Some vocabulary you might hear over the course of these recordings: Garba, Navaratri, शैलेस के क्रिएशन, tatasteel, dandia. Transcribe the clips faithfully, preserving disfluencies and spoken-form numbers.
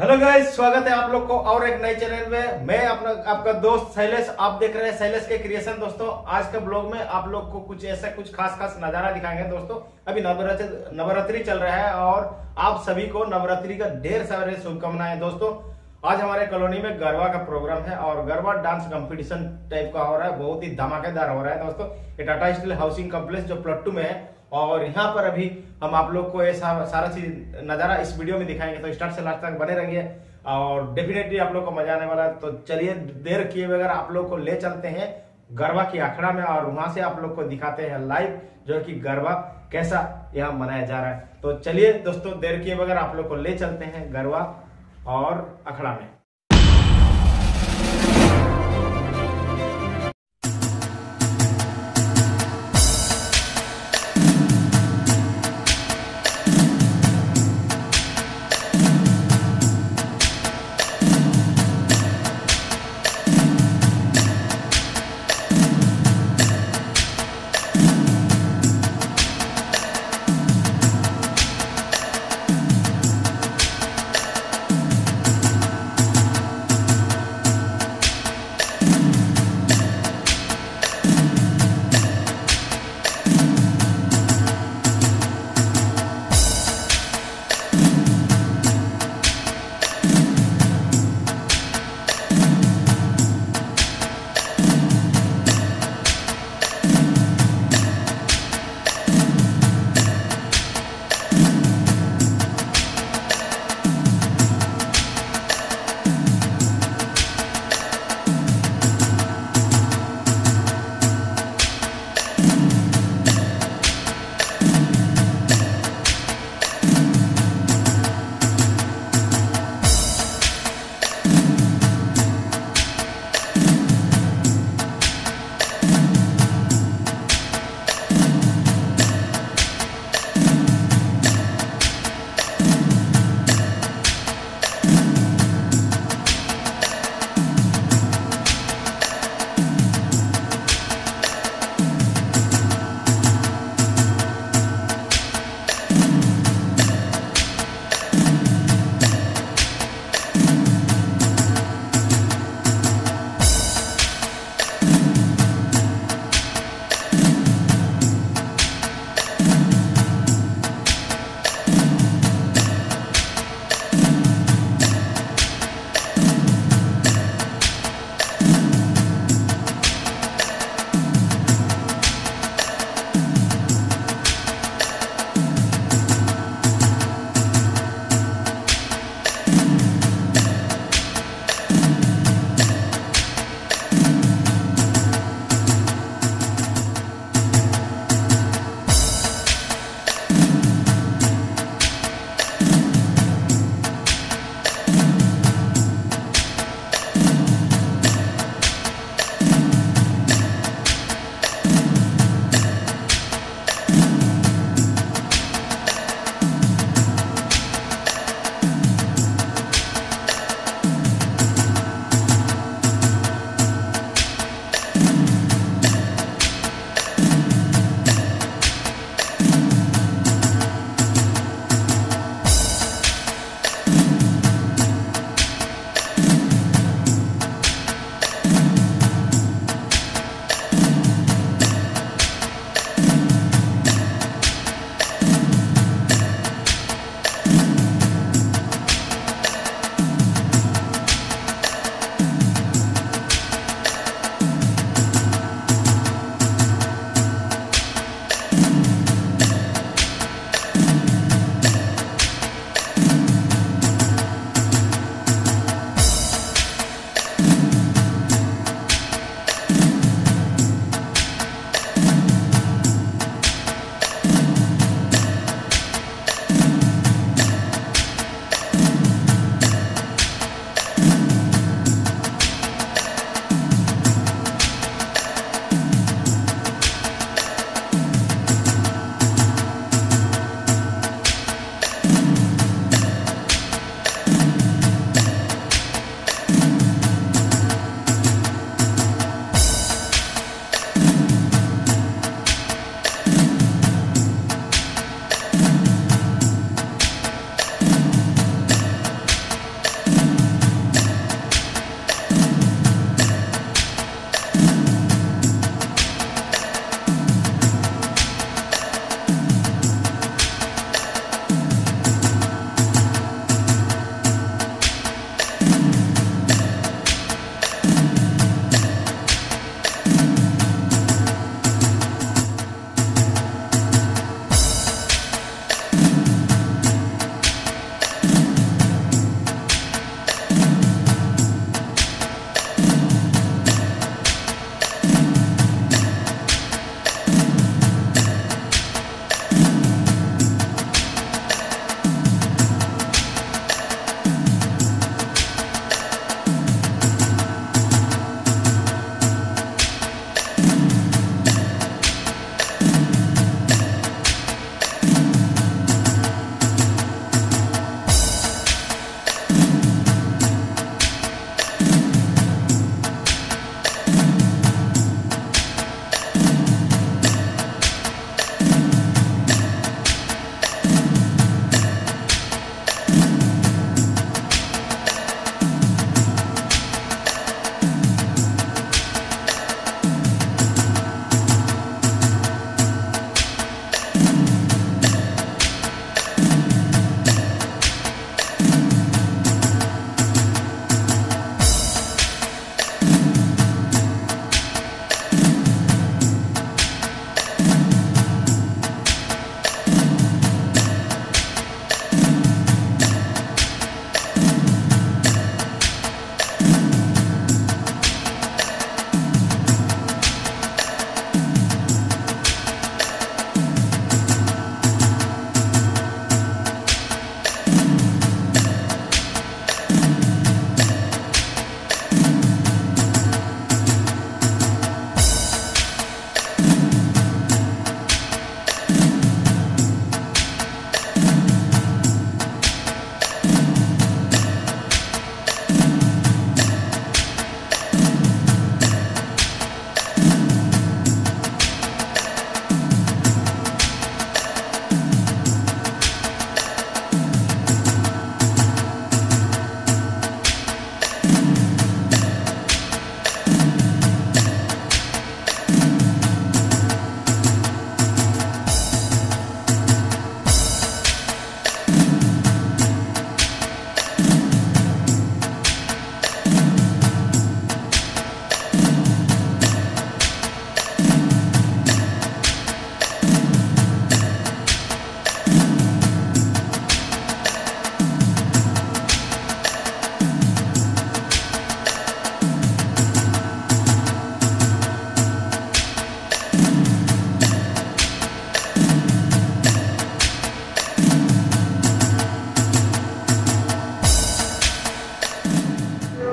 Hello guys, स्वागत है आप लोग को और एक नए चैनल में। मैं अपना आपका दोस्त शैलेस, आप देख रहे हैं शैलेस के क्रिएशन। दोस्तों आज के ब्लॉग में आप लोग को कुछ ऐसा कुछ खास खास नजारा दिखाएंगे। दोस्तों अभी नवरात्रि नवरात्रि चल रहा है और आप सभी को नवरात्रि का ढेर सारे शुभकामनाएं। दोस्तों आज हमारे कॉलोनी में गरबा का प्रोग्राम है और गरबा डांस कंपटीशन टाइप का हो रहा है, बहुत ही धमाकेदार हो रहा है। दोस्तों ये टाटा स्टील हाउसिंग कॉम्प्लेक्स जो प्लॉट टू में है और यहाँ पर अभी हम आप लोग को ये सारा चीज नजारा इस वीडियो में दिखाएंगे, तो स्टार्ट से लास्ट तक बने रहिए और डेफिनेटली आप लोग को मजा आने वाला है। तो चलिए देर किए बगैर आप लोग को ले चलते हैं गरबा की अखाड़ा में और वहां से आप लोग को दिखाते हैं लाइव जो कि गरबा कैसा यहाँ मनाया जा रहा है। तो चलिए दोस्तों देर किए बगैर आप लोग को ले चलते हैं गरबा और अखड़ा में।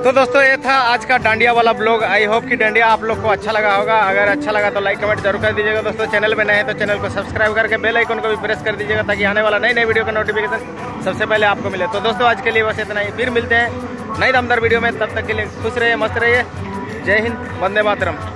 तो दोस्तों ये था आज का डांडिया वाला ब्लॉग। आई होप कि डांडिया आप लोग को अच्छा लगा होगा। अगर अच्छा लगा तो लाइक कमेंट जरूर कर दीजिएगा दोस्तों। चैनल में नए हैं तो चैनल को सब्सक्राइब करके बेल आइकन को भी प्रेस कर दीजिएगा ताकि आने वाला नई नई वीडियो का नोटिफिकेशन सबसे पहले आपको मिले। तो दोस्तों आज के लिए बस इतना ही, फिर मिलते हैं नई दमदार वीडियो में। तब तक के लिए खुश रहिए, मस्त रहिए। जय हिंद, वंदे मातरम।